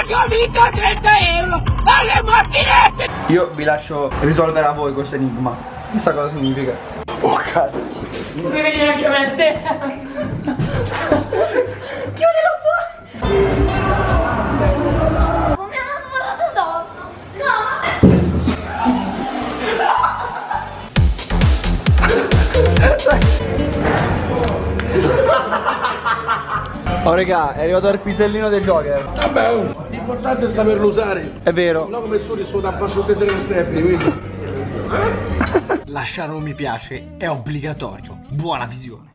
oggi ho vinto 30 euro. Ma che macchinette! Io vi lascio risolvere a voi questo enigma. Chissà cosa significa. Oh cazzo, non mi vedete anche me stessa. Chiudilo fuori. Mi hanno sparato addosso. No. Oh raga, è arrivato il pisellino dei Joker. Vabbè, l'importante è saperlo usare. È vero. L'ho messo lì solo da faccio tese le steppi, quindi. Lasciare un mi piace è obbligatorio. Buona visione.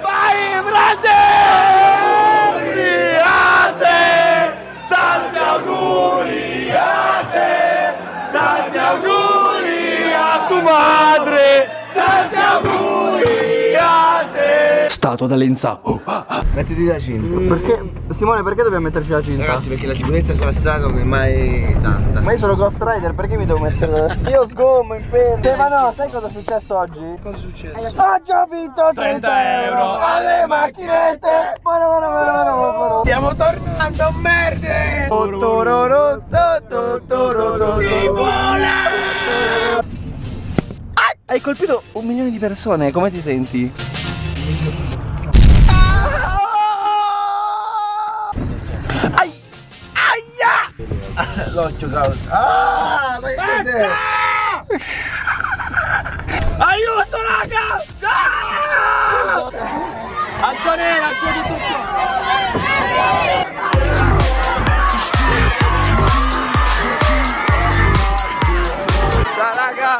Vai, frate! A te! Tanti auguri a te! Tanti auguri a tua madre! Tanti auguri a te! Stato da Lenza. Mettiti la cinta. Perché, Simone, perché dobbiamo metterci la cinta? Ragazzi, perché la sicurezza sulla strada non è mai tanta. Ma io sono Ghost Rider, perché mi devo mettere? Io sgommo in pelle. Ma no, sai cosa è successo oggi? Cosa è successo? Oggi ho vinto 30 euro alle macchinette. Ma no. Stiamo tornando a merde. Hai colpito 1 milione di persone, come ti senti? L'occhio cavolo. Ah, ma che sei? Aiuto raga! Ah! Antonella, chiudi tutto. Ciao raga!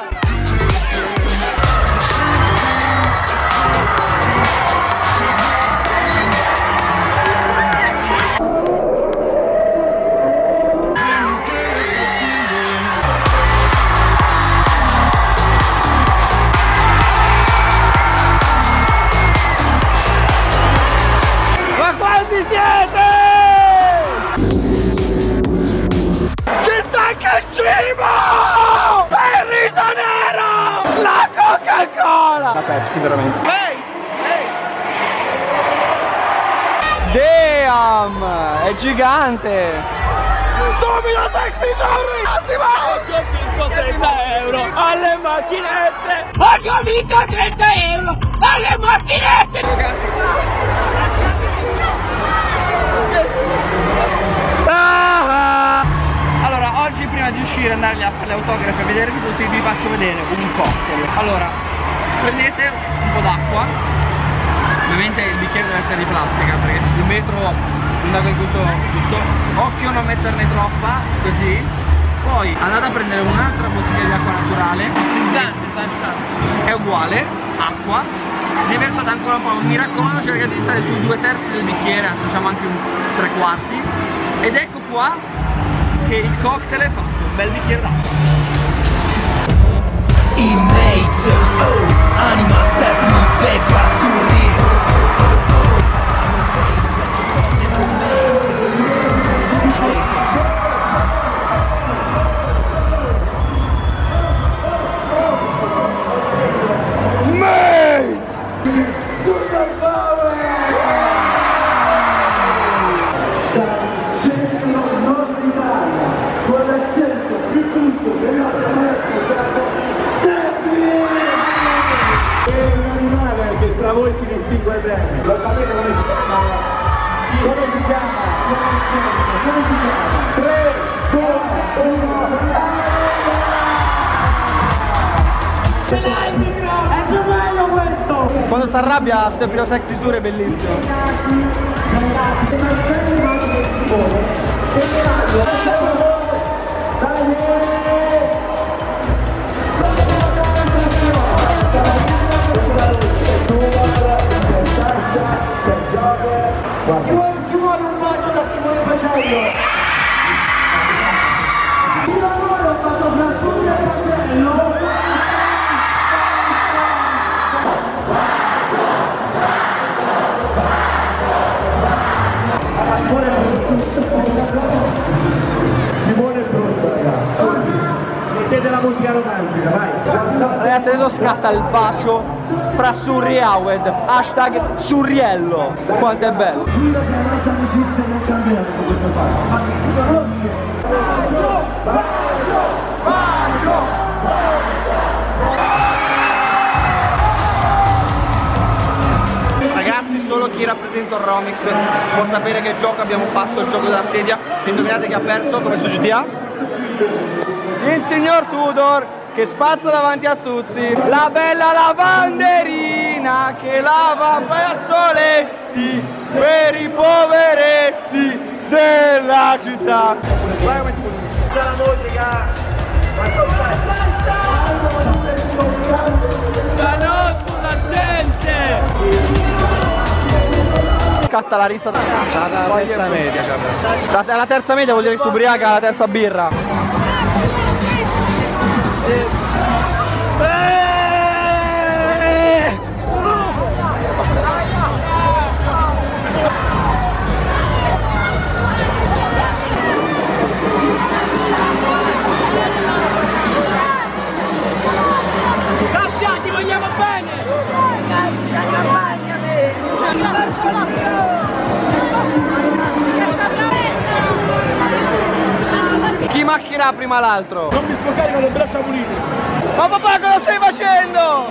La Pepsi veramente. Damn, è gigante. Stupido sexy Jerry. Massimo, oggi ho vinto 30 euro alle macchinette. Oggi ho vinto 30 euro alle macchinette. Allora, oggi prima di uscire, andarli a fare l'autografi e vedervi tutti, vi faccio vedere un cocktail. Allora, prendete un po' d'acqua, ovviamente il bicchiere deve essere di plastica perché il vetro non dà quel gusto giusto, occhio non metterne troppa, così. Poi andate a prendere un'altra bottiglia di acqua naturale, frizzante, saltante, è uguale, acqua, ne versate ancora un po', mi raccomando cercate di stare sui 2/3 del bicchiere, anzi facciamo anche un 3/4, ed ecco qua che il cocktail è fatto, un bel bicchiere d'acqua. Inmates, oh, Anima, step me back, basuri, oh, mates, to the power. È un animale che tra voi si distingue bene. Lo sapete come si chiama? Come si chiama? 3, 2, 1, ce l'hai il microfono! È più bello questo! Quando si arrabbia, Stupido Sexy Tour è bellissimo. Ti vuole un bacio da Simone Pacello? Ti vuole ho fatto frattura e fratello? Simone è pronto ragazzi. ragazzi, adesso scatta il bacio fra Surri e Awed, hashtag Surriello. Quanto è bello. Ragazzi, solo chi rappresenta il Romics può sapere che gioco abbiamo fatto, il gioco della sedia. Indovinate chi ha perso come società? Il signor Tudor, che spazza davanti a tutti. La bella lavanderina che lava fazzoletti per i poveretti della città. Guarda come si pulisce. La musica. Salò sulla gente. Scatta la rissa. C'ha la terza media. La terza media vuol dire che si ubriaca la terza birra. Ti vogliamo bene! Ragazzi, accompagnami! Chi macchina prima l'altro? Non mi sfocare con le braccia pulite! Ma papà, cosa stai facendo?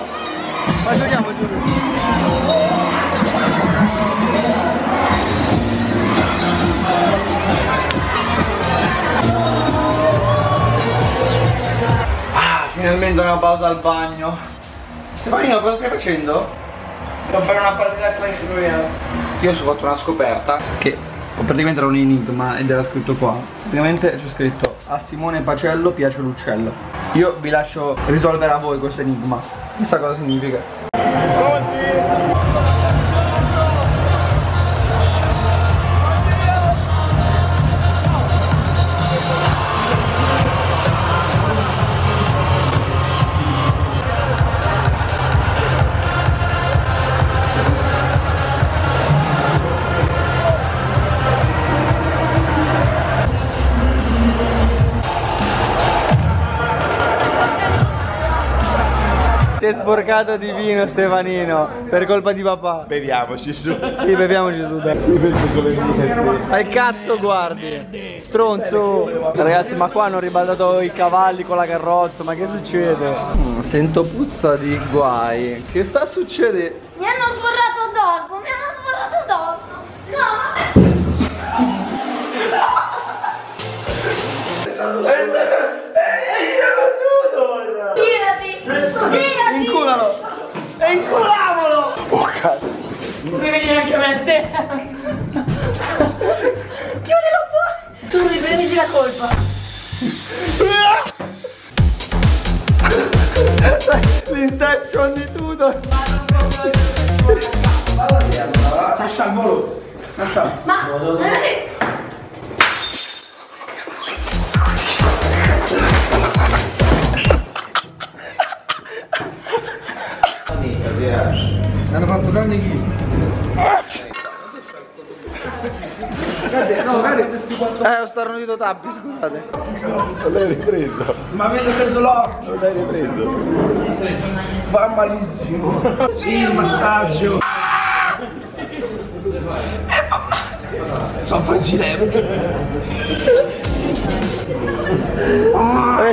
Ma giochiamo, Ah, finalmente una pausa al bagno. Stefanino, cosa stai facendo? Devo fare una partita a calcio. Io ho fatto una scoperta che praticamente era un enigma ed era scritto qua. Praticamente c'è scritto: a Simone Pacello piace l'uccello. Io vi lascio risolvere a voi questo enigma. Chissà cosa significa. Pronti? Si è sporcato di vino Stefanino, per colpa di papà. Beviamoci su. Sì, beviamoci su, dai. Ma il cazzo guardi, stronzo. Ragazzi, ma qua hanno ribaltato i cavalli con la carrozza, ma che succede? Sento puzza di guai. Che sta succedendo? Mi hanno sborrato dopo, No! Inculalo! E inculavolo! Oh cazzo! Puoi venire anche a me, Ste? Chiudilo fuori! Tu riprenditi la colpa! L'inception di Tudor! Sasha al volo! Ma! Hanno fatto grande ghiro. Guardate, no, guardate questi quattro. Ho starnutito tappi, scusate. Non l'hai ripreso. Ma avete preso l'occhio. Non l'hai ripreso. Fa malissimo. Sì, il massaggio. Fa male. Sono fragile.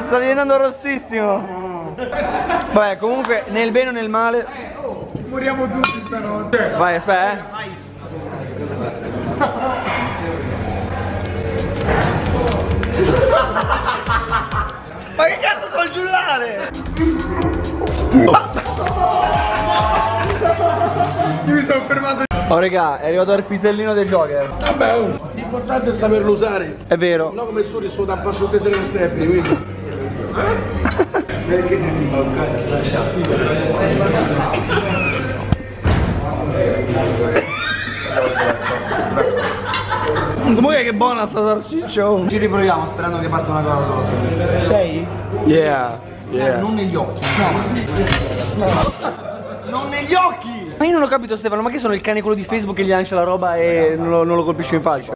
Sta diventando rossissimo. Vabbè, comunque nel bene o nel male moriamo tutti stanotte. Vai, aspetta, vai. Ma che cazzo sono il giullare? Io mi sono fermato. Oh raga, è arrivato il pisellino dei Joker. Vabbè, l'importante è saperlo usare. È vero. No, come solo il suo tampasso tese le steppi, quindi. Perché senti mancare la sciarpina? Comunque che buona sta salsiccia. Ci riproviamo sperando che parta una cosa sola. Sei? Yeah, yeah. Non negli occhi. No. Non negli occhi! Ma io non ho capito, Stefano, ma che sono il cane quello di Facebook che gli lancia la roba e non lo colpisce in faccia?